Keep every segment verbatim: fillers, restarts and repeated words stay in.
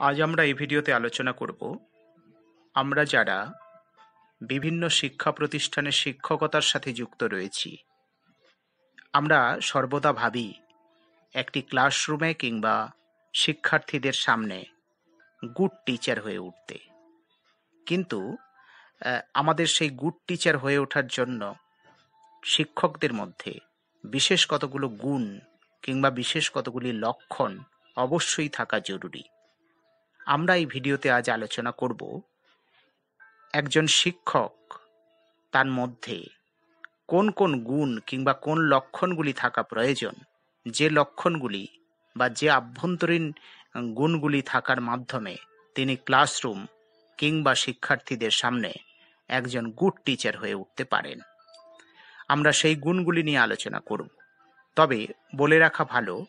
आज आमरा ए भिडियोते आलोचना करब आमरा जारा विभिन्न शिक्षा प्रतिष्ठाने शिक्षकतार साथे जुक्त रयेछि आमरा सर्वदा भाबी एकटी क्लासरूमे किंबा शिक्षार्थीदेर सामने गुड टीचार हये उठते किन्तु आमादेर सेई गुड टीचार हये ओठार जोन्नो शिक्षकदेर मध्ये विशेष कतगुलो गुण किंबा विशेष कतगुली लक्षण अवश्यई थाका जरूरी। आमरा एई भिडियोते आज आलोचना करब एकजन शिक्षक तार मध्ये कोन कोन गुण किंबा कोन लक्षणगुली थाका प्रयोजन जे लक्षणगुली बा जे आभ्यन्तरीण गुणगुली थाकार माध्यमे तिनि क्लासरूम किंबा शिक्षार्थीदेर सामने एकजन गुड टीचार हये उठते पारेन। आमरा सेई गुणगुली निये आलोचना करब। तबे बोले राखा भालो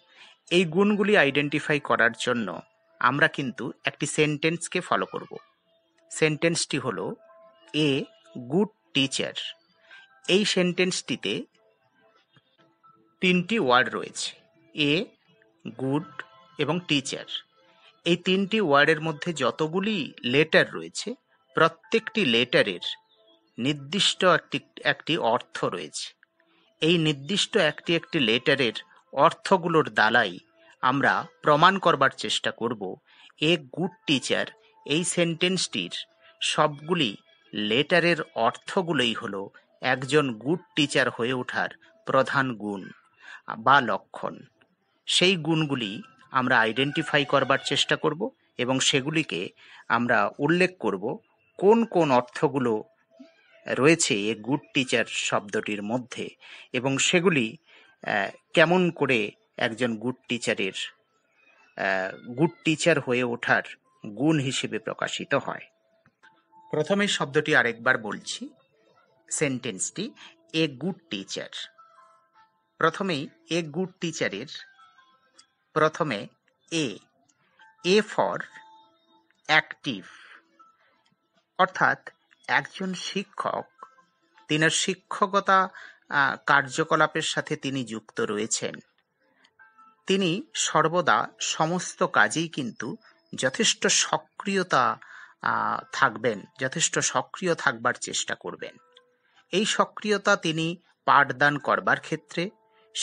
एई गुणगुली आइडेंटिफाई करार जोन्नो आमरा किन्तु एकटी सेंटेंस के फलो करब। सेंटेंसटी हलो ए गुड टीचार। एई सेंटेंसटीते तीनटी वार्ड रयेछे ए गुड एबं टीचार। एई तीनटी वार्डेर मध्ये जतगुली लेटार रयेछे प्रत्येकटी लेटारेर निर्दिष्ट एकटी अर्थ रयेछे। एई निर्दिष्ट एकटी एकटी लेटारेर अर्थगुलोर दालाई आमरा प्रमाण करबार चेष्टा करब ए गुड टीचार एई सेंटेंसटिर सबगुली लेटारेर अर्थगुलोई हलो एकजन गुड टीचार हये ओठार प्रधान गुण बा लक्षण। सेई गुणगुली आमरा आइडेंटिफाई करबार चेष्टा करब एबं सेगुलिके आमरा उल्लेख करब कोन कोन अर्थगुलो रयेछे ए गुड टीचार शब्दटिर मध्ये एबं सेगुली केमन करे एकजन गुड टीचारेर गुड टीचार हये ओठार गुण हिसेबे प्रकाशित हय। प्रथमे शब्दटी आरेकबार बोलछि सेंटेंसटी ए गुड टीचार। प्रथमेई ए गुड टीचारेर प्रथमे ए ए फर एक्टिव अर्थात एकजन शिक्षक तिनार शिक्षकता कार्यकलापेर साथे तिनी जुक्त रयेछेन। तिनी सर्वदा समस्त काजेई किन्तु यथेष्ट सक्रियता थाकबेन यथेष्ट सक्रिय थाकबार चेष्टा करबेन। एई सक्रियता तिनी पाठदान करबार क्षेत्रे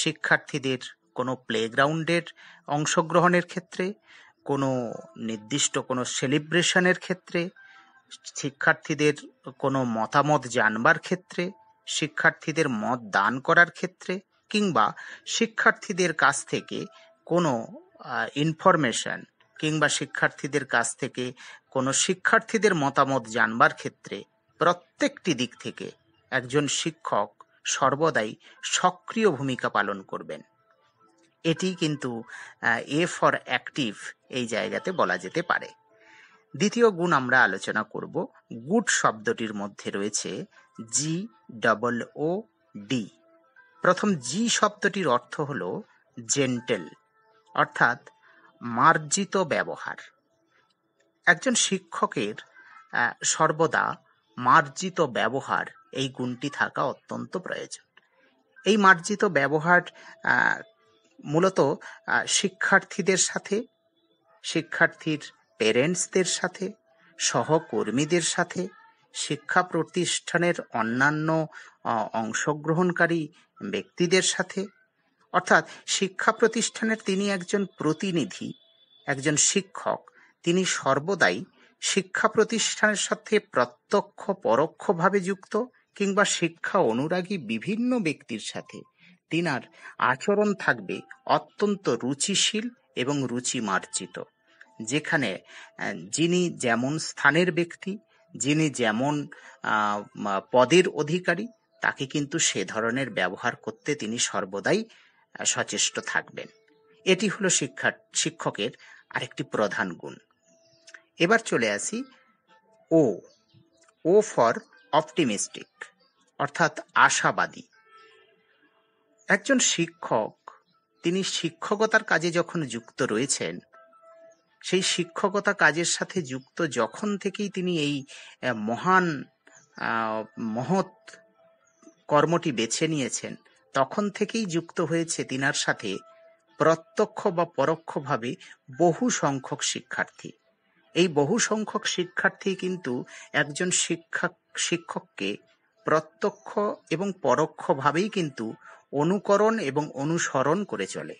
शिक्षार्थीदेर कोनो प्लेग्राउंडेर अंशग्रहणेर क्षेत्रे कोनो निर्दिष्ट कोनो सेलिब्रेशनेर क्षेत्रे शिक्षार्थीदेर कोनो मतामत जानबार क्षेत्रे शिक्षार्थीदेर मत दान करार क्षेत्रे किंबा शिक्षार्थीदेर काछ थेके कोनो इनफरमेशन किंबा शिक्षार्थीदेर काछ थेके कोनो शिक्षार्थीदेर मतामत जानबार क्षेत्रे प्रत्येकटी दिक थेके एकजन शिक्षक सर्वदाई सक्रिय भूमिका पालन करबेन। एटी किन्तु ए फर एक्टिव एई जायगाते बला जेते पारे। द्वितीय गुण आमरा आलोचना करब। गुड शब्दटिर मध्ये रयेछे जी डबल ओ डी। प्रथम जी शब्दटिर अर्थ हलो जेंटल अर्थात मार्जित व्यवहार। एकजन शिक्षकेर सर्वदा मार्जित व्यवहार এই গুণটি থাকা অত্যন্ত প্রয়োজন। এই মার্জিত ব্যবহার মূলত শিক্ষার্থীদের সাথে শিক্ষার্থীর প্যারেন্টসদের সাথে সহকর্মীদের সাথে শিক্ষা প্রতিষ্ঠানের অন্যান্য অংশগ্রহণকারী ব্যক্তিদের সাথে অর্থাৎ শিক্ষা প্রতিষ্ঠানের তিনি একজন প্রতিনিধি একজন শিক্ষক তিনি সর্বদাই শিক্ষা প্রতিষ্ঠানের সাথে প্রত্যক্ষ পরোক্ষভাবে যুক্ত কিংবা শিক্ষা অনুরাগী বিভিন্ন ব্যক্তির সাথে তিনার আচরণ থাকবে অত্যন্ত রুচিশীল এবং রুচিমার্জিত। যেখানে যিনি যেমন স্থানের ব্যক্তি যিনি যেমন পদের অধিকারী তাকে কিন্তু সে ধরনের ব্যবহার করতে তিনি সর্বদাই সচেষ্ট থাকবেন। এটি হলো শিক্ষা শিক্ষকের আরেকটি প্রধান গুণ। এবার চলে আসি ও ও ফর অপটিমিস্টিক অর্থাৎ আশাবাদী। একজন শিক্ষক তিনি শিক্ষকতার কাজে যখন যুক্ত রয়েছেন সেই শিক্ষকতা কাজের সাথে যুক্ত যখন থেকেই তিনি এই মহান মহৎ কর্মটি বেছে নিয়েছেন তখন থেকেই যুক্ত হয়েছে তিনার সাথে প্রত্যক্ষ বা পরোক্ষভাবে বহু সংখ্যক শিক্ষার্থী। এই বহু সংখ্যক শিক্ষার্থী কিন্তু একজন শিক্ষক শিক্ষককে প্রত্যক্ষ এবং পরোক্ষভাবেই কিন্তু অনুকরণ এবং অনুসরণ করে চলে।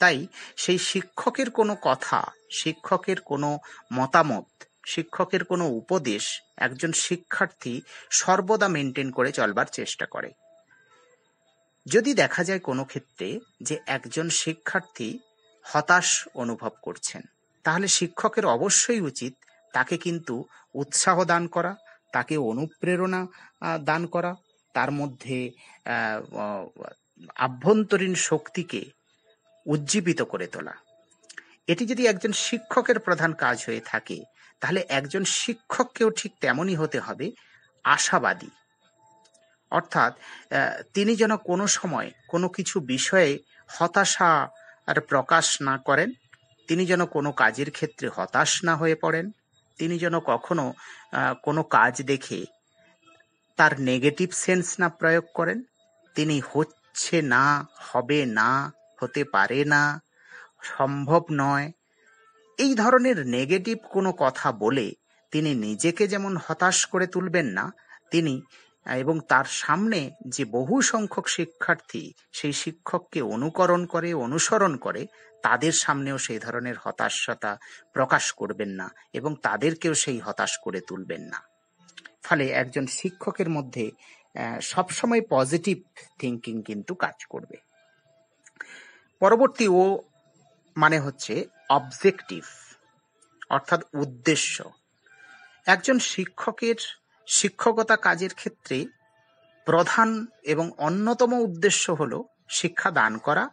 তাই সেই শিক্ষকের কোনো কথা, শিক্ষকের কোনো মতামত, শিক্ষকের কোনো উপদেশ একজন শিক্ষার্থী সর্বদা মেনটেন করে চলবার চেষ্টা করে। যদি দেখা যায় কোনো ক্ষেত্রে যে একজন শিক্ষার্থী হতাশ অনুভব করছেন, তাহলে শিক্ষকের অবশ্যই উচিত তাকে কিন্তু উৎসাহ দান করা, তাকে অনুপ্রেরণা দান করা, তার মধ্যে আভ্যন্তরীণ শক্তিকে উজ্জীবিত করে তোলা। এটি যদি একজন শিক্ষকের প্রধান কাজ হয়ে থাকে, তাহলে একজন শিক্ষককেও ঠিক তেমনই হতে হবে আশাবাদী। অর্থাৎ তিনি যেন কোনো সময় কোনো কিছু বিষয়ে হতাশা আর প্রকাশ না করেন, তিনি যেন কোনো কাজের ক্ষেত্রে হতাশ না হয়ে পড়েন, তিনি যেন কখনো কোনো কাজ দেখে তার নেগেটিভ সেন্স না প্রয়োগ করেন, তিনি হচ্ছে না, হবে না, হতে পারে না, সম্ভব নয়, এই ধরনের নেগেটিভ কোনো কথা বলে তিনি নিজেকে যেমন হতাশ করে তুলবেন না, তিনি এবং তার সামনে যে বহু সংখ্যক শিক্ষার্থী সেই শিক্ষককে অনুকরণ করে, অনুসরণ করে, তাদের সামনেও সেই ধরনের হতাশতা প্রকাশ করবেন না এবং তাদেরকেও সেই হতাশ করে তুলবেন না। ফলে একজন শিক্ষকের মধ্যে সবসময় পজিটিভ থিঙ্কিং কিন্তু কাজ করবে। পরবর্তী ও মানে হচ্ছে অবজেক্টিভ, অর্থাৎ উদ্দেশ্য। একজন শিক্ষকের শিক্ষকতা কাজের ক্ষেত্রে প্রধান এবং অন্যতম উদ্দেশ্য হলো শিক্ষা দান করা,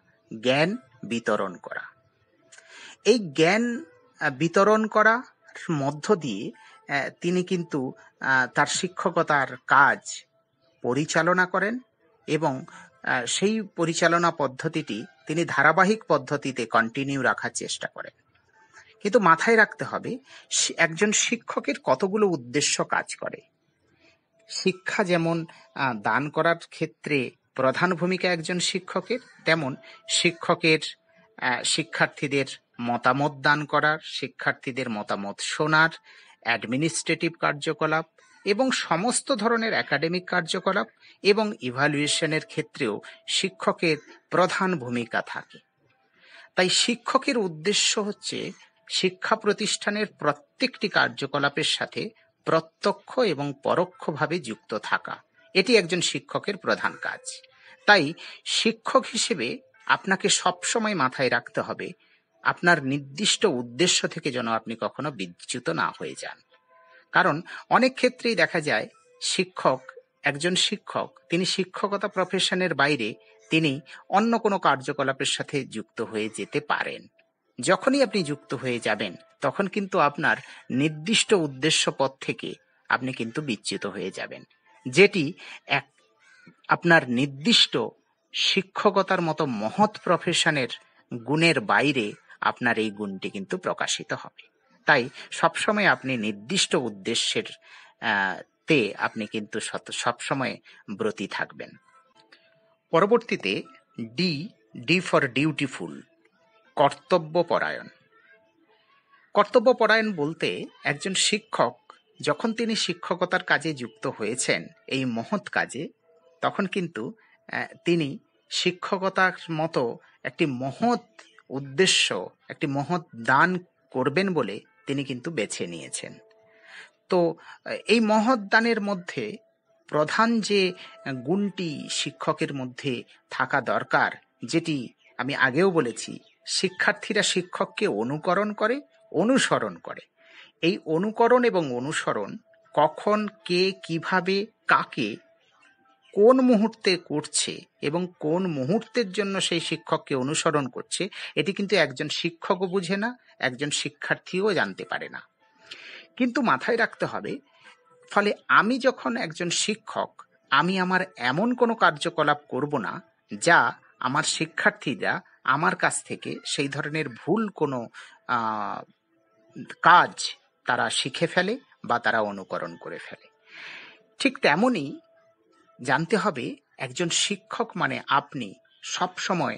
জ্ঞান বিতরণ করা। এই জ্ঞান বিতরণ করার মধ্য দিয়ে তিনি কিন্তু তার শিক্ষকতার কাজ পরিচালনা করেন এবং সেই পরিচালনা পদ্ধতিটি তিনি ধারাবাহিক পদ্ধতিতে কন্টিনিউ রাখার চেষ্টা করেন। কিন্তু মাথায় রাখতে হবে একজন শিক্ষকের কতগুলো উদ্দেশ্য কাজ করে। শিক্ষা যেমন দান করার ক্ষেত্রে প্রধান ভূমিকা একজন শিক্ষকের, তেমন শিক্ষকের শিক্ষার্থীদের মতামত দান করার, শিক্ষার্থীদের মতামত শোনার, অ্যাডমিনিস্ট্রেটিভ কার্যকলাপ এবং সমস্ত ধরনের একাডেমিক কার্যকলাপ এবং ইভ্যালুয়েশনের ক্ষেত্রেও শিক্ষকের প্রধান ভূমিকা থাকে। তাই শিক্ষকের উদ্দেশ্য হচ্ছে শিক্ষা প্রতিষ্ঠানের প্রত্যেকটি কার্যকলাপের সাথে প্রত্যক্ষ এবং পরোক্ষভাবে যুক্ত থাকা। এটি একজন শিক্ষকের প্রধান কাজ। তাই শিক্ষক হিসেবে আপনাকে সবসময় মাথায় রাখতে হবে আপনার নির্দিষ্ট উদ্দেশ্য থেকে যেন আপনি কখনো বিচ্যুত না হয়ে যান। কারণ অনেক ক্ষেত্রেই দেখা যায় শিক্ষক, একজন শিক্ষক তিনি শিক্ষকতা প্রফেশনের বাইরে তিনি অন্য কোনো কার্যকলাপের সাথে যুক্ত হয়ে যেতে পারেন। যখনই আপনি যুক্ত হয়ে যাবেন তখন কিন্তু আপনার নির্দিষ্ট উদ্দেশ্য পথ থেকে আপনি কিন্তু বিচ্যুত হয়ে যাবেন, যেটি এক আপনার নির্দিষ্ট শিক্ষকতার মতো মহৎ প্রফেশনের গুণের বাইরে আপনার এই গুণটি কিন্তু প্রকাশিত হবে। তাই সবসময় আপনি নির্দিষ্ট উদ্দেশ্যের তে আপনি কিন্তু সবসময় ব্রতী থাকবেন। পরবর্তীতে ডি, ডি ফর ডিউটিফুল, কর্তব্যপরায়ণ। কর্তব্যপরায়ণ বলতে একজন শিক্ষক যখন তিনি শিক্ষকতার কাজে যুক্ত হয়েছেন এই মহৎ কাজে, তখন কিন্তু তিনি শিক্ষকতার মতো একটি মহৎ উদ্দেশ্য, একটি মহৎ দান করবেন বলে তিনি কিন্তু বেছে নিয়েছেন। তো এই মহৎ দানের মধ্যে প্রধান যে গুণটি শিক্ষকের মধ্যে থাকা দরকার, যেটি আমি আগেও বলেছি, শিক্ষার্থীরা শিক্ষককে অনুকরণ করে, অনুসরণ করে। এই অনুকরণ এবং অনুসরণ কখন, কে, কিভাবে, কাকে, কোন মুহূর্তে করছে এবং কোন মুহূর্তের জন্য সেই শিক্ষককে অনুসরণ করছে, এটি কিন্তু একজন শিক্ষকও বুঝে না, একজন শিক্ষার্থীও জানতে পারে না। কিন্তু মাথায় রাখতে হবে, ফলে আমি যখন একজন শিক্ষক আমি আমার এমন কোনো কার্যকলাপ করব না যা আমার শিক্ষার্থীরা আমার কাছ থেকে সেই ধরনের ভুল কোনো কাজ তারা শিখে ফেলে বা তারা অনুকরণ করে ফেলে। ঠিক তেমনই জানতে হবে একজন শিক্ষক মানে আপনি সবসময়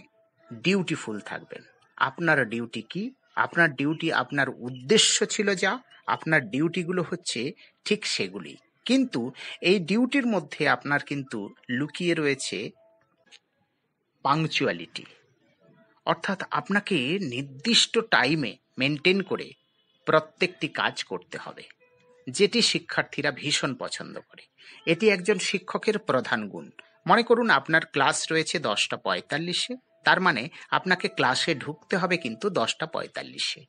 ডিউটিফুল থাকবেন। আপনার ডিউটি কি, আপনার ডিউটি আপনার উদ্দেশ্য ছিল যা, আপনার ডিউটিগুলো হচ্ছে ঠিক সেগুলি। কিন্তু এই ডিউটির মধ্যে আপনার কিন্তু লুকিয়ে রয়েছে পাংচুয়ালিটি, অর্থাৎ আপনাকে নির্দিষ্ট টাইমে মেনটেন করে প্রত্যেকটি কাজ করতে হবে, যেটি শিক্ষার্থীরা ভীষণ পছন্দ করে। এটি একজন শিক্ষকের প্রধান গুণ। মনে করুন আপনার ক্লাস রয়েছে দশটা পঁয়তাল্লিশে, তার মানে আপনাকে ক্লাসে ঢুকতে হবে কিন্তু দশটা পঁয়তাল্লিশে।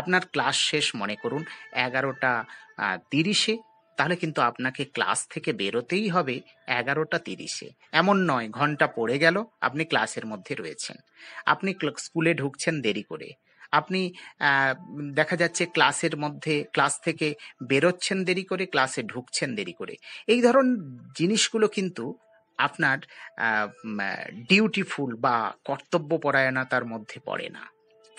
আপনার ক্লাস শেষ মনে করুন এগারোটা তিরিশে, তাহলে কিন্তু আপনাকে ক্লাস থেকে বেরোতেই হবে এগারোটা তিরিশে। এমন নয় ঘন্টা পড়ে গেল আপনি ক্লাসের মধ্যে রয়েছেন, আপনি স্কুলে ঢুকছেন দেরি করে, আপনি দেখা যাচ্ছে ক্লাসের মধ্যে ক্লাস থেকে বেরোচ্ছেন দেরি করে, ক্লাসে ঢুকছেন দেরি করে। এই ধরন জিনিসগুলো কিন্তু আপনার ডিউটিফুল বা কর্তব্যপরায়ণতার মধ্যে পড়ে না।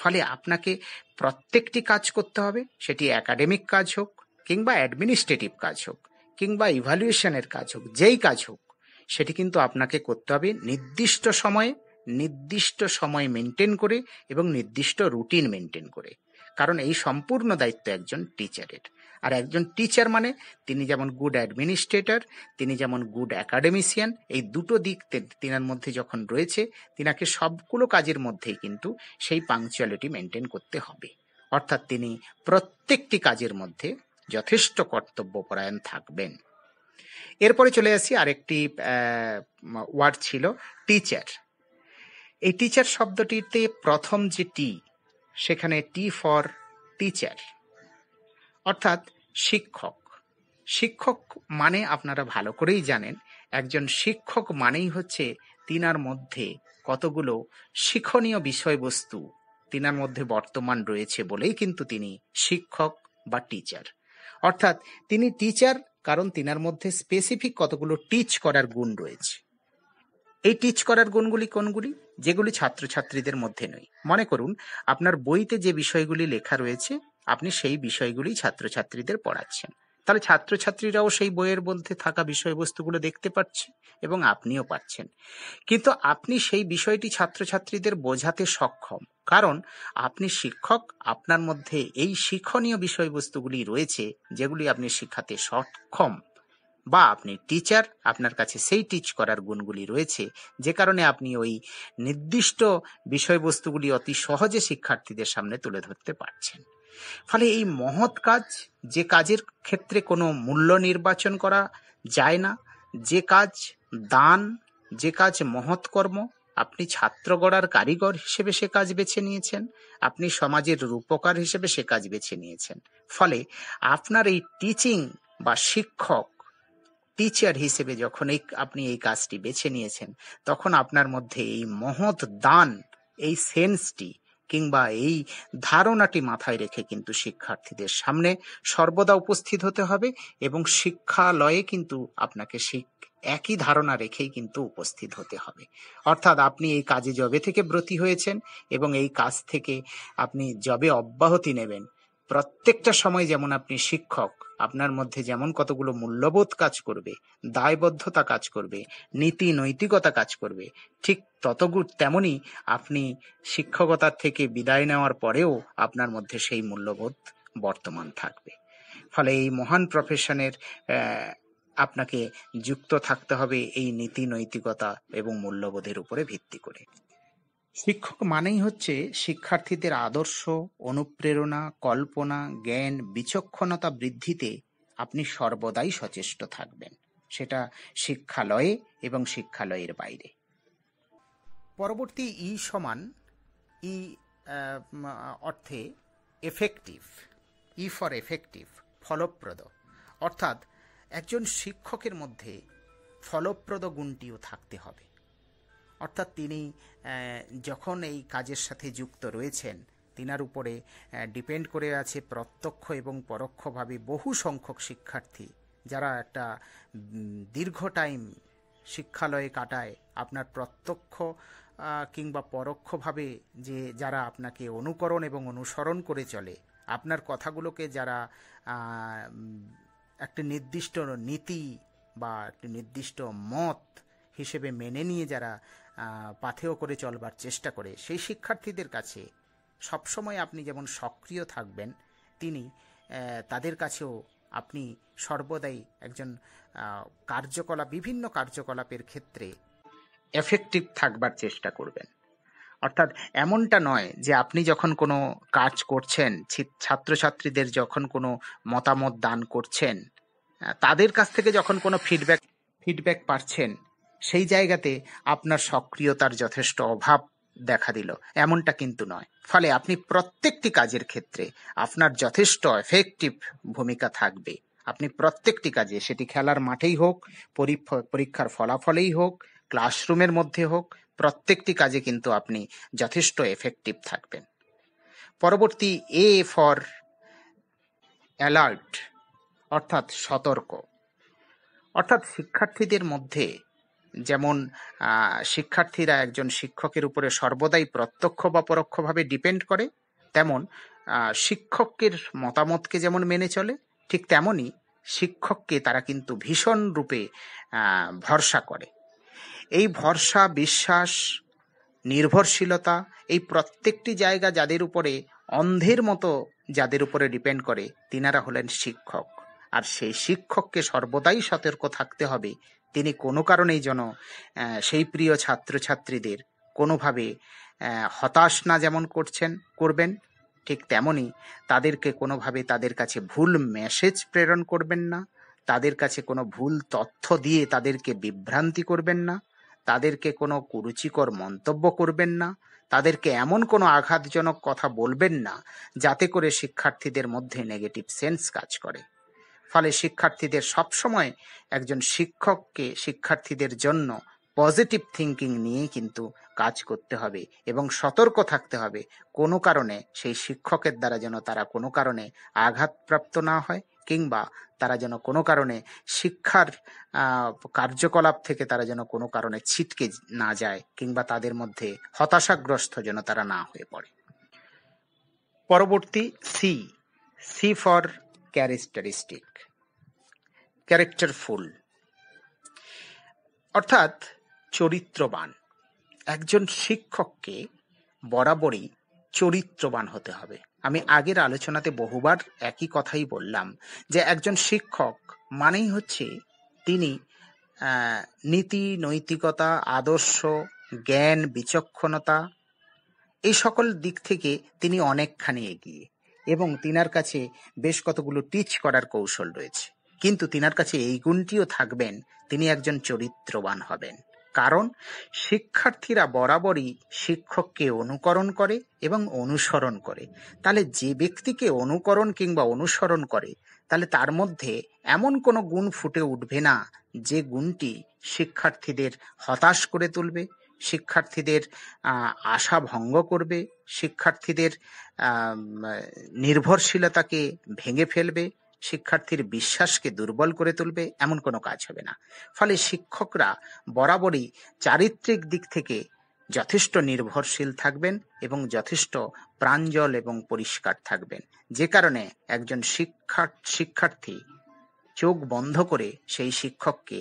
ফলে আপনাকে প্রত্যেকটি কাজ করতে হবে, সেটি একাডেমিক কাজ হোক কিংবা অ্যাডমিনিস্ট্রেটিভ কাজ হোক কিংবা ইভ্যালুয়েশনের কাজ হোক, যেই কাজ হোক সেটি কিন্তু আপনাকে করতে হবে নির্দিষ্ট সময়ে, নির্দিষ্ট সময় মেনটেন করে এবং নির্দিষ্ট রুটিন মেনটেন করে। কারণ এই সম্পূর্ণ দায়িত্ব একজন টিচারের। আর একজন টিচার মানে তিনি যেমন গুড অ্যাডমিনিস্ট্রেটর, তিনি যেমন গুড অ্যাকাডেমিশিয়ান, এই দুটো দিক তিনার মধ্যে যখন রয়েছে, তিনাকে সবগুলো কাজের মধ্যেই কিন্তু সেই পাংচুয়ালিটি মেনটেন করতে হবে। অর্থাৎ তিনি প্রত্যেকটি কাজের মধ্যে যথেষ্ট কর্তব্যপরায়ণ থাকবেন। এরপরে চলে আসি আরেকটি ওয়ার্ড ছিল টিচার। এই টিচার শব্দটিতে প্রথম যে টি, সেখানে টি ফর টিচার, অর্থাৎ শিক্ষক। শিক্ষক মানে আপনারা ভালো করেই জানেন, একজন শিক্ষক মানেই হচ্ছে তিনার মধ্যে কতগুলো শিক্ষণীয় বিষয়বস্তু তিনার মধ্যে বর্তমান রয়েছে বলেই কিন্তু তিনি শিক্ষক বা টিচার। অর্থাৎ তিনি টিচার কারণ তিনার মধ্যে স্পেসিফিক কতগুলো টিচ করার গুণ রয়েছে। এই টিচ করার গুণগুলি কোনগুলি? যেগুলি ছাত্রছাত্রীদের মধ্যে নয়। মনে করুন আপনার বইতে যে বিষয়গুলি লেখা রয়েছে আপনি সেই বিষয়গুলি ছাত্রছাত্রীদের পড়াচ্ছেন, তাহলে ছাত্রছাত্রীরাও সেই বইয়ের মধ্যে থাকা বিষয়বস্তুগুলো দেখতে পাচ্ছে এবং আপনিও পাচ্ছেন। কিন্তু আপনি সেই বিষয়টি ছাত্রছাত্রীদের বোঝাতে সক্ষম, কারণ আপনি শিক্ষক, আপনার মধ্যে এই শিক্ষণীয় বিষয়বস্তুগুলি রয়েছে যেগুলি আপনি শিখাতে সক্ষম। বা আপনি টিচার, আপনার কাছে সেই টিচ করার গুণগুলি রয়েছে, যে কারণে আপনি ওই নির্দিষ্ট বিষয়বস্তুগুলি অতি সহজে শিক্ষার্থীদের সামনে তুলে ধরতে পারছেন। ফলে এই মহৎ কাজ, যে কাজের ক্ষেত্রে কোনো মূল্য নির্বাচন করা যায় না, যে কাজ দান, যে কাজ মহৎ কর্ম, আপনি ছাত্র গড়ার কারিগর হিসেবে সে কাজ বেছে নিয়েছেন, আপনি সমাজের রূপকার হিসেবে সে কাজ বেছে নিয়েছেন। ফলে আপনার এই টিচিং বা শিক্ষক টিচার হিসেবে যখন এই আপনি এই কাজটি বেছে নিয়েছেন, তখন আপনার মধ্যে এই মহৎ দান, এই সেন্সটি কিংবা এই ধারণাটি মাথায় রেখে কিন্তু শিক্ষার্থীদের সামনে সর্বদা উপস্থিত হতে হবে এবং শিক্ষালয়ে কিন্তু আপনাকে শিখ একই ধারণা রেখেই কিন্তু উপস্থিত হতে হবে। অর্থাৎ আপনি এই কাজে যবে থেকে ব্রতী হয়েছেন এবং এই কাজ থেকে আপনি যবে অব্যাহতি নেবেন, প্রত্যেকটা সময় যেমন আপনি শিক্ষক, আপনার মধ্যে যেমন কতগুলো মূল্যবোধ কাজ করবে, দায়বদ্ধতা কাজ করবে, নীতি নৈতিকতা কাজ করবে, ঠিক ততগুণ তেমনই আপনি শিক্ষকতার থেকে বিদায় নেওয়ার পরেও আপনার মধ্যে সেই মূল্যবোধ বর্তমান থাকবে। ফলে এই মহান প্রফেশনের আপনাকে যুক্ত থাকতে হবে এই নীতি নৈতিকতা এবং মূল্যবোধের উপরে ভিত্তি করে। শিক্ষক মানেই হচ্ছে শিক্ষার্থীদের আদর্শ, অনুপ্রেরণা, কল্পনা, জ্ঞান, বিচক্ষণতা বৃদ্ধিতে আপনি সর্বদাই সচেষ্ট থাকবেন, সেটা শিক্ষালয়ে এবং শিক্ষালয়ের বাইরে। পরবর্তী ই সমান ই অর্থে এফেক্টিভ, ই ফর এফেক্টিভ, ফলপ্রদ। অর্থাৎ একজন শিক্ষকের মধ্যে ফলপ্রদ গুণটিও থাকতে হবে। অর্থাৎ তিনি যখন এই কাজের সাথে যুক্ত রয়েছেন, তিনার উপরে ডিপেন্ড করে আছে প্রত্যক্ষ এবং পরোক্ষভাবে বহু সংখ্যক শিক্ষার্থী, যারা একটা দীর্ঘ টাইম শিক্ষালয়ে কাটায়। আপনার প্রত্যক্ষ কিংবা পরোক্ষভাবে যে যারা আপনাকে অনুকরণ এবং অনুসরণ করে চলে, আপনার কথাগুলোকে যারা একটি নির্দিষ্ট নীতি বা একটি নির্দিষ্ট মত হিসেবে মেনে নিয়ে যারা পাথেয় করে চলবার চেষ্টা করে, সেই শিক্ষার্থীদের কাছে सब समय आपनी जेमन सक्रिय थाकबेन तिनी तादेर काछेओ आपनी सर्वदाई एकजन कार्यकलाप विभिन्न कार्यकलापेर क्षेत्रे एफेक्टिव थाकबार चेष्टा करबेन। अर्थात एमनटा नय जे आपनी जखन कोनो काज करछेन, छात्रछात्रीदेर जखन कोनो मतामत दान करछेन, तादेर काछ थेके जखन कोनो फीडब्याक फीडब्याक पाচ্ছেন সেই জায়গাতে আপনার সক্রিয়তার যথেষ্ট অভাব দেখা দিল এমনটা কিন্তু নয়। ফলে আপনি প্রত্যেকটি কাজের ক্ষেত্রে আপনার যথেষ্ট এফেক্টিভ ভূমিকা থাকবে। আপনি প্রত্যেকটি কাজে, সেটি খেলার মাঠেই হোক, পরীক্ষার ফলাফলেই হোক, ক্লাসরুমের মধ্যে হোক, প্রত্যেকটি কাজে কিন্তু আপনি যথেষ্ট এফেক্টিভ থাকবেন। পরবর্তী এ ফর অ্যালার্ট অর্থাৎ সতর্ক। অর্থাৎ শিক্ষার্থীদের মধ্যে যেমন শিক্ষার্থীরা একজন শিক্ষকের উপরে সর্বদাই প্রত্যক্ষ বা পরোক্ষভাবে ডিপেন্ড করে, তেমন শিক্ষকের মতামতকে যেমন মেনে চলে, ঠিক তেমনই শিক্ষককে তারা কিন্তু ভীষণ রূপে ভরসা করে। এই ভরসা, বিশ্বাস, নির্ভরশীলতা, এই প্রত্যেকটি জায়গা যাদের উপরে অন্ধের মতো যাদের উপরে ডিপেন্ড করে তিনারা হলেন শিক্ষক। আর সেই শিক্ষককে সর্বদাই সতর্ক থাকতে হবে তিনি কোনো কারণেই যেন সেই প্রিয় ছাত্রছাত্রীদের কোনোভাবে হতাশ না যেমন করছেন করবেন, ঠিক তেমনই তাদেরকে কোনোভাবে তাদের কাছে ভুল মেসেজ প্রেরণ করবেন না, তাদের কাছে কোনো ভুল তথ্য দিয়ে তাদেরকে বিভ্রান্তি করবেন না, তাদেরকে কোনো কুরুচিকর মন্তব্য করবেন না, তাদেরকে এমন কোনো আঘাতজনক কথা বলবেন না যাতে করে শিক্ষার্থীদের মধ্যে নেগেটিভ সেন্স কাজ করে। ফলে শিক্ষার্থীদের সবসময় একজন শিক্ষককে শিক্ষার্থীদের জন্য পজিটিভ থিঙ্কিং নিয়ে কিন্তু কাজ করতে হবে এবং সতর্ক থাকতে হবে কোনো কারণে সেই শিক্ষকের দ্বারা যেন তারা কোনো কারণে আঘাতপ্রাপ্ত না হয়, কিংবা তারা যেন কোনো কারণে শিক্ষার কার্যকলাপ থেকে তারা যেন কোনো কারণে ছিটকে না যায়, কিংবা তাদের মধ্যে হতাশাগ্রস্ত যেন তারা না হয়ে পড়ে। পরবর্তী C C for characteristic, characterful অর্থাৎ চরিত্রবান। একজন শিক্ষককে বরাবরই চরিত্রবান হতে হবে। আমি আগের আলোচনাতে বহুবার একই কথাই বললাম যে একজন শিক্ষক মানেই হচ্ছে তিনি নীতি, নৈতিকতা, আদর্শ, জ্ঞান, বিচক্ষণতা এই সকল দিক থেকে তিনি অনেকখানি এগিয়ে এবং তিনার কাছে বেশ কতগুলো টিচ করার কৌশল রয়েছে, কিন্তু তিনার কাছে এই গুণটিও থাকবেন তিনি একজন চরিত্রবান হবেন। কারণ শিক্ষার্থীরা বরাবরই শিক্ষককে অনুকরণ করে এবং অনুসরণ করে। তাহলে যে ব্যক্তিকে অনুকরণ কিংবা অনুসরণ করে তাহলে তার মধ্যে এমন কোনো গুণ ফুটে উঠবে না যে গুণটি শিক্ষার্থীদের হতাশ করে তুলবে, শিক্ষার্থীদের আশা ভঙ্গ করবে, শিক্ষার্থীদের নির্ভরশীলতাকে ভেঙে ফেলবে, শিক্ষার্থীর বিশ্বাসকে দুর্বল করে তুলবে, এমন কোনো কাজ হবে না। ফলে শিক্ষকরা বরাবরই চারিত্রিক দিক থেকে যথেষ্ট নির্ভরশীল থাকবেন এবং যথেষ্ট প্রাঞ্জল এবং পরিষ্কার থাকবেন, যে কারণে একজন শিক্ষার শিক্ষার্থী চোখ বন্ধ করে সেই শিক্ষককে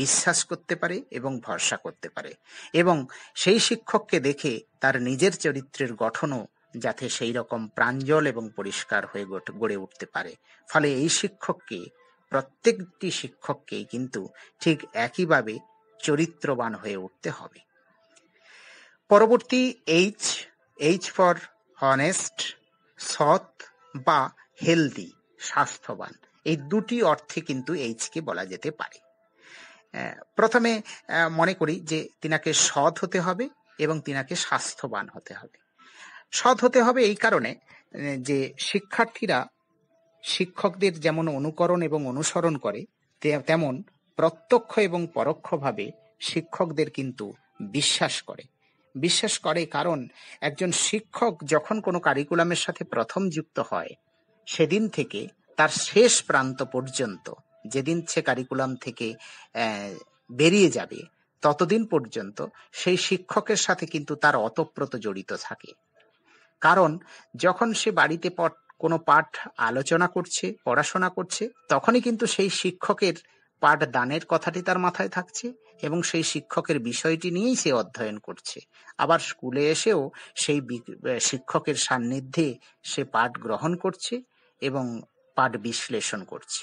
বিশ্বাস করতে পারে এবং ভরসা করতে পারে, এবং সেই শিক্ষককে দেখে তার নিজের চরিত্রের গঠনও যাতে সেই রকম প্রাঞ্জল এবং পরিষ্কার হয়ে গড়ে উঠতে পারে। ফলে এই শিক্ষককে, প্রত্যেকটি শিক্ষককেই কিন্তু ঠিক একইভাবে চরিত্রবান হয়ে উঠতে হবে। পরবর্তী এইচ এইচ ফর হনেস্ট, সৎ বা হেলদি, স্বাস্থ্যবান, এই দুটি অর্থে কিন্তু এইচকে বলা যেতে পারে। প্রথমে মনে করি যে তিনাকে সৎ হতে হবে এবং তিনাকে স্বাস্থ্যবান হতে হবে। সৎ হতে হবে এই কারণে যে শিক্ষার্থীরা শিক্ষকদের যেমন অনুকরণ এবং অনুসরণ করে, তেমন প্রত্যক্ষ এবং পরোক্ষভাবে শিক্ষকদের কিন্তু বিশ্বাস করে। বিশ্বাস করে কারণ একজন শিক্ষক যখন কোনো কারিকুলামের সাথে প্রথম যুক্ত হয়, সেদিন থেকে তার শেষ প্রান্ত পর্যন্ত, যেদিন সে কারিকুলাম থেকে বেরিয়ে যাবে ততদিন পর্যন্ত সেই শিক্ষকের সাথে কিন্তু তার অতপ্রত জড়িত থাকে। কারণ যখন সে বাড়িতে কোনো পাঠ আলোচনা করছে, পড়াশোনা করছে, তখনই কিন্তু সেই শিক্ষকের পাঠদানের কথাটি তার মাথায় থাকছে এবং সেই শিক্ষকের বিষয়টি নিয়েই সে অধ্যয়ন করছে। আবার স্কুলে এসেও সেই শিক্ষকের সান্নিধ্যে সে পাঠ গ্রহণ করছে এবং পাঠ বিশ্লেষণ করছে।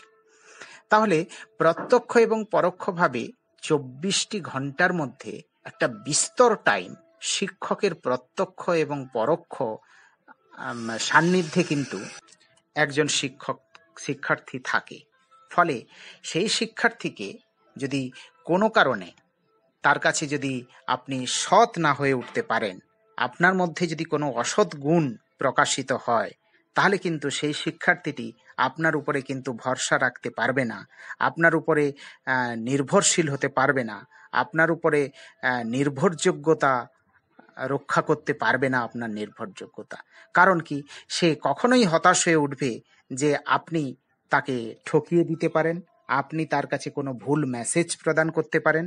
তাহলে প্রত্যক্ষ এবং পরোক্ষভাবে চব্বিশটি ঘন্টার মধ্যে একটা বিস্তর টাইম শিক্ষকের প্রত্যক্ষ এবং পরোক্ষ সান্নিধ্যে কিন্তু একজন শিক্ষক শিক্ষার্থী থাকে। ফলে সেই শিক্ষার্থীকে যদি কোনো কারণে তার কাছে যদি আপনি সৎ না হয়ে উঠতে পারেন, আপনার মধ্যে যদি কোনো অসৎ গুণ প্রকাশিত হয়, তাহলে কিন্তু সেই শিক্ষার্থীটি আপনার উপরে কিন্তু ভরসা রাখতে পারবে না, আপনার উপরে নির্ভরশীল হতে পারবে না, আপনার উপরে নির্ভরযোগ্যতা রক্ষা করতে পারবে না, আপনার নির্ভরযোগ্যতা। কারণ কি, সে কখনোই হতাশ হয়ে উঠবে যে আপনি তাকে ঠকিয়ে দিতে পারেন, আপনি তার কাছে কোনো ভুল মেসেজ প্রদান করতে পারেন,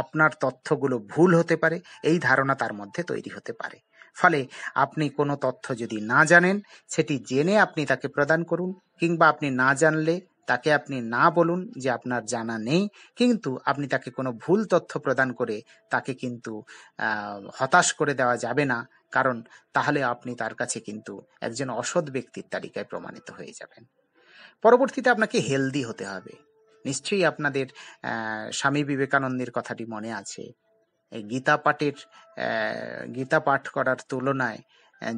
আপনার তথ্যগুলো ভুল হতে পারে, এই ধারণা তার মধ্যে তৈরি হতে পারে। ফলে আপনি কোনো তথ্য যদি না জানেন, সেটি জেনে আপনি তাকে প্রদান করুন, কিংবা আপনি না জানলে তাকে আপনি না বলুন যে আপনার জানা নেই, কিন্তু আপনি তাকে কোনো ভুল তথ্য প্রদান করে তাকে কিন্তু হতাশ করে দেওয়া যাবে না, কারণ তাহলে আপনি তার কাছে কিন্তু একজন অসৎ ব্যক্তির তালিকায় প্রমাণিত হয়ে যাবেন। পরবর্তীতে আপনাকে হেলদি হতে হবে। নিশ্চয়ই আপনাদের স্বামী বিবেকানন্দের কথাটি মনে আছে, গীতা পাঠের গীতা পাঠ করার তুলনায়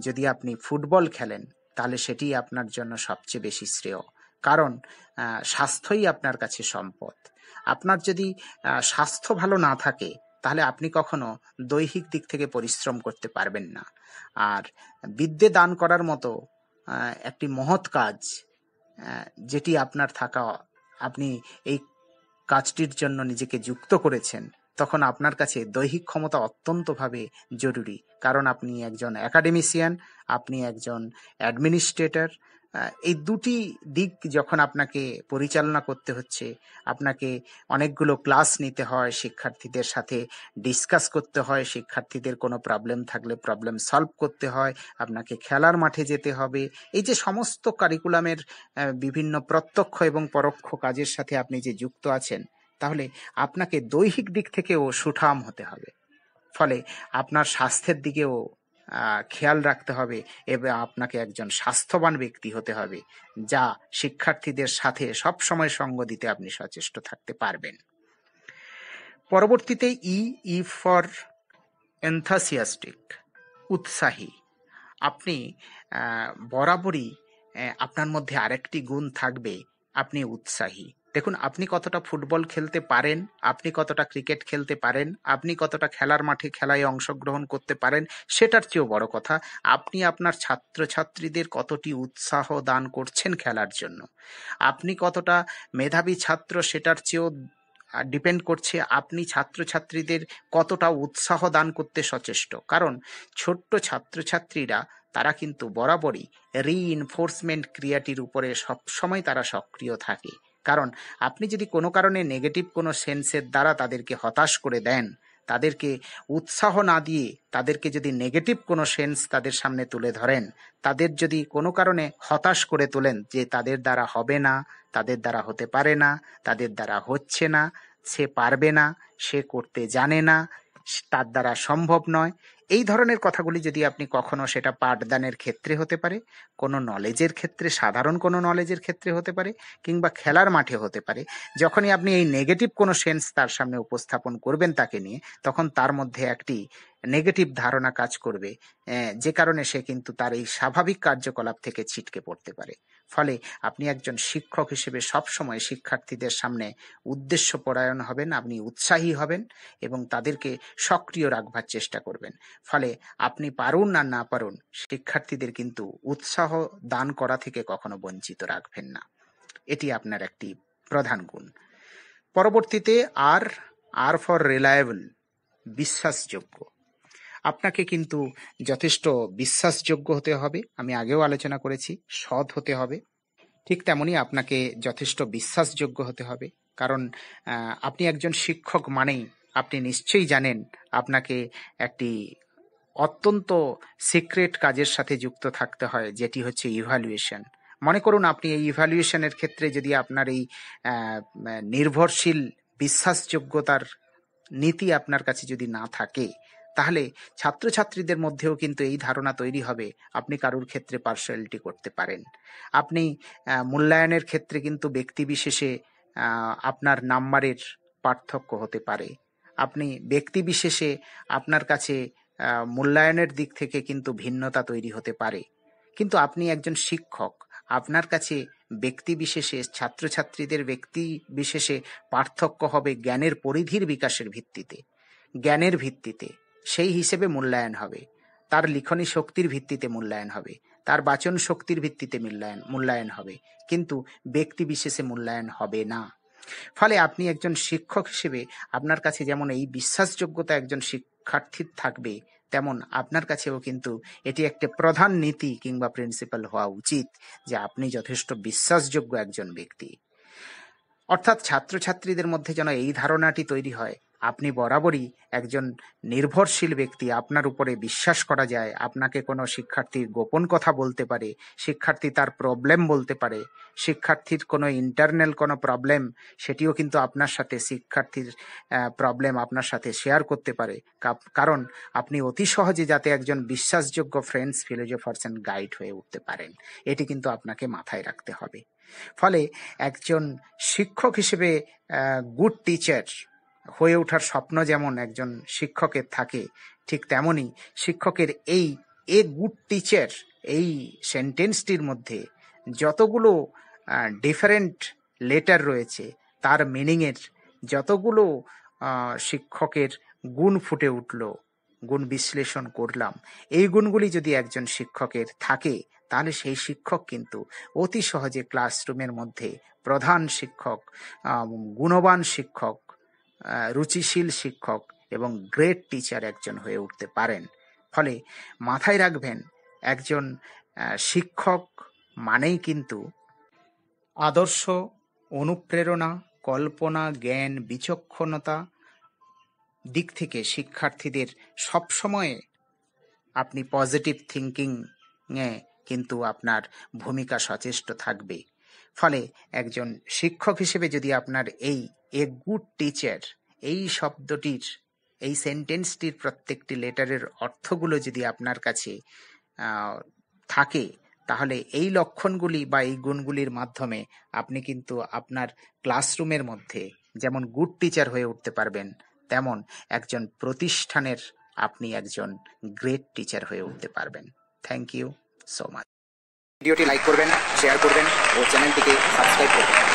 যদি আপনি ফুটবল খেলেন তাহলে সেটি আপনার জন্য সবচেয়ে বেশি শ্রেয়, কারণ স্বাস্থ্যই আপনার কাছে সম্পদ। আপনার যদি স্বাস্থ্য ভালো না থাকে তাহলে আপনি কখনো দৈহিক দিক থেকে পরিশ্রম করতে পারবেন না। আর বিদ্যে দান করার মতো একটি মহৎ কাজ যেটি আপনার থাকা, আপনি এই কাজটির জন্য নিজেকে যুক্ত করেছেন, তখন আপনার কাছে দৈহিক ক্ষমতা অত্যন্তভাবে জরুরি, কারণ আপনি একজন অ্যাকাডেমিশিয়ান, আপনি একজন অ্যাডমিনিস্ট্রেটর। এই দুটি দিক যখন আপনাকে পরিচালনা করতে হচ্ছে, আপনাকে অনেকগুলো ক্লাস নিতে হয়, শিক্ষার্থীদের সাথে ডিসকাস করতে হয়, শিক্ষার্থীদের কোনো প্রবলেম থাকলে প্রবলেম সলভ করতে হয়, আপনাকে খেলার মাঠে যেতে হবে, এই যে সমস্ত কারিকুলামের বিভিন্ন প্রত্যক্ষ এবং পরোক্ষ কাজের সাথে আপনি যে যুক্ত আছেন, তাহলে আপনাকে দৈহিক দিক থেকেও সুঠাম হতে হবে। ফলে আপনার স্বাস্থ্যের দিকেও খেয়াল রাখতে হবে এবং আপনাকে একজন স্বাস্থ্যবান ব্যক্তি হতে হবে, যা শিক্ষার্থীদের সাথে সব সময় সঙ্গ দিতে আপনি সচেষ্ট থাকতে পারবেন। পরবর্তীতে ই ই ফর এনথাসিয়াস্টিক, উৎসাহী। আপনি বরাবরই আপনার মধ্যে আরেকটি গুণ থাকবে, আপনি উৎসাহী। দেখুন, আপনি কতটা ফুটবল খেলতে পারেন, আপনি কতটা ক্রিকেট খেলতে পারেন, আপনি কতটা খেলার মাঠে খেলায় অংশগ্রহণ করতে পারেন, সেটার চেয়েও বড় কথা আপনি আপনার ছাত্রছাত্রীদের কতটি উৎসাহ দান করছেন খেলার জন্য। আপনি কতটা মেধাবী ছাত্র সেটার চেয়েও ডিপেন্ড করছে আপনি ছাত্রছাত্রীদের কতটা উৎসাহ দান করতে সচেষ্ট, কারণ ছোট্ট ছাত্রছাত্রীরা তারা কিন্তু বরাবরই রিইনফোর্সমেন্ট ক্রিয়াটির উপরে সবসময় তারা সক্রিয় থাকে। কারণ আপনি যদি কোনো কারণে নেগেটিভ কোনো সেন্সের দ্বারা তাদেরকে হতাশ করে দেন, তাদেরকে উৎসাহ না দিয়ে তাদেরকে যদি নেগেটিভ কোনো সেন্স তাদের সামনে তুলে ধরেন, তাদের যদি কোনো কারণে হতাশ করে তোলেন যে তাদের দ্বারা হবে না, তাদের দ্বারা হতে পারে না, তাদের দ্বারা হচ্ছে না, সে পারবে না, সে করতে জানে না, তার দ্বারা সম্ভব নয়, এই ধরনের কথাগুলি যদি আপনি কখনো, সেটা পাঠদানের ক্ষেত্রে হতে পারে, কোনো নলেজের ক্ষেত্রে, সাধারণ কোনো নলেজের ক্ষেত্রে হতে পারে, কিংবা খেলার মাঠে হতে পারে, যখনই আপনি এই নেগেটিভ কোনো সেন্স তার সামনে উপস্থাপন করবেন তাকে নিয়ে, তখন তার মধ্যে একটি নেগেটিভ ধারণা কাজ করবে, যে কারণে সে কিন্তু তার এই স্বাভাবিক কার্যকলাপ থেকে ছিটকে পড়তে পারে। ফলে আপনি একজন শিক্ষক হিসেবে সবসময় শিক্ষার্থীদের সামনে উদ্দেশ্য পরায়ণ হবেন, আপনি উৎসাহী হবেন এবং তাদেরকে সক্রিয় রাখবার চেষ্টা করবেন। ফলে আপনি পারুন আর না পারুন, শিক্ষার্থীদের কিন্তু উৎসাহ দান করা থেকে কখনো বঞ্চিত রাখবেন না। এটি আপনার একটি প্রধান গুণ। পরবর্তীতে আর আর ফর রিলায়েবল, বিশ্বাসযোগ্য। আপনাকে কিন্তু যথেষ্ট বিশ্বাসযোগ্য হতে হবে, আমি আগেও আলোচনা করেছি, সৎ হতে হবে। ঠিক তেমনই আপনাকে যথেষ্ট বিশ্বাসযোগ্য হতে হবে, কারণ আপনি একজন শিক্ষক মানেই আপনি নিশ্চয়ই জানেন আপনাকে একটি অত্যন্ত সিক্রেট কাজের সাথে যুক্ত থাকতে হয়, যেটি হচ্ছে ইভ্যালুয়েশন মনে করুন আপনি এই ইভ্যালুয়েশনের ক্ষেত্রে যদি আপনার এই নির্ভরশীল বিশ্বাসযোগ্যতার নীতি আপনার কাছে যদি না থাকে তাহলে ছাত্রছাত্রীদের মধ্যেও কিন্তু এই ধারণা তৈরি হবে আপনি কারোর ক্ষেত্রে পার্সোনালিটি করতে পারেন। আপনি মূল্যায়নের ক্ষেত্রে কিন্তু ব্যক্তিবিশেষে আপনার নাম্বারের পার্থক্য হতে পারে, আপনি ব্যক্তিবিশেষে আপনার কাছে মূল্যায়নের দিক থেকে কিন্তু ভিন্নতা তৈরি হতে পারে। কিন্তু আপনি একজন শিক্ষক, আপনার কাছে ব্যক্তিবিশেষে ছাত্রছাত্রীদের ব্যক্তিবিশেষে পার্থক্য হবে জ্ঞানের পরিধির বিকাশের ভিত্তিতে, জ্ঞানের ভিত্তিতে, সেই হিসেবে মূল্যায়ন হবে, তার লিখনী শক্তির ভিত্তিতে মূল্যায়ন হবে, তার বাচন শক্তির ভিত্তিতে মূল্যায়ন মূল্যায়ন হবে, কিন্তু ব্যক্তিবিশেষে মূল্যায়ন হবে না। ফলে আপনি একজন শিক্ষক হিসেবে আপনার কাছে যেমন এই বিশ্বাসযোগ্যতা একজন শিক্ষার্থীর থাকবে তেমন আপনার কাছেও কিন্তু এটি একটা প্রধান নীতি কিংবা প্রিন্সিপাল হওয়া উচিত যে আপনি যথেষ্ট বিশ্বাসযোগ্য একজন ব্যক্তি। অর্থাৎ ছাত্রছাত্রীদের মধ্যে যেন এই ধারণাটি তৈরি হয় আপনি বরাবরই একজন নির্ভরশীল ব্যক্তি, আপনার উপরে বিশ্বাস করা যায়, আপনাকে কোনো শিক্ষার্থীর গোপন কথা বলতে পারে, শিক্ষার্থী তার প্রবলেম বলতে পারে, শিক্ষার্থীর কোনো ইন্টারনাল কোনো প্রবলেম সেটিও কিন্তু আপনার সাথে শিক্ষার্থীর প্রবলেম আপনার সাথে শেয়ার করতে পারে, কারণ আপনি অতি সহজে যাতে একজন বিশ্বাসযোগ্য ফ্রেন্ডস, ফিলোজফার্স অ্যান্ড গাইড হয়ে উঠতে পারেন এটি কিন্তু আপনাকে মাথায় রাখতে হবে। ফলে একজন শিক্ষক হিসেবে গুড টিচার হয়ে ওঠার স্বপ্ন যেমন একজন শিক্ষকের থাকে ঠিক তেমনই শিক্ষকের এই এ গুড টিচার এই সেন্টেন্সটির মধ্যে যতগুলো ডিফারেন্ট লেটার রয়েছে তার মিনিংয়ের যতগুলো শিক্ষকের গুণ ফুটে উঠল, গুণ বিশ্লেষণ করলাম, এই গুণগুলি যদি একজন শিক্ষকের থাকে তাহলে সেই শিক্ষক কিন্তু অতি সহজে ক্লাসরুমের মধ্যে প্রধান শিক্ষক, গুণবান শিক্ষক, রুচিশীল শিক্ষক এবং গ্রেট টিচার একজন হয়ে উঠতে পারেন। ফলে মাথায় রাখবেন একজন শিক্ষক মানেই কিন্তু আদর্শ, অনুপ্রেরণা, কল্পনা, জ্ঞান, বিচক্ষণতা দিক থেকে শিক্ষার্থীদের সবসময় আপনি পজিটিভ থিঙ্কিংয়ে কিন্তু আপনার ভূমিকা সচেষ্ট থাকবে। ফলে একজন শিক্ষক হিসেবে যদি আপনার এই এ গুড টিচার এই শব্দটির, এই সেন্টেন্সটির প্রত্যেকটি লেটারের অর্থগুলো যদি আপনার কাছে থাকে তাহলে এই লক্ষণগুলি বা এই গুণগুলির মাধ্যমে আপনি কিন্তু আপনার ক্লাসরুমের মধ্যে যেমন গুড টিচার হয়ে উঠতে পারবেন তেমন একজন প্রতিষ্ঠানের আপনি একজন গ্রেট টিচার হয়ে উঠতে পারবেন। Thank you so much. ভিডিওটি লাইক করবেন, শেয়ার করবেন ও চ্যানেলটিকে সাবস্ক্রাইব করবেন।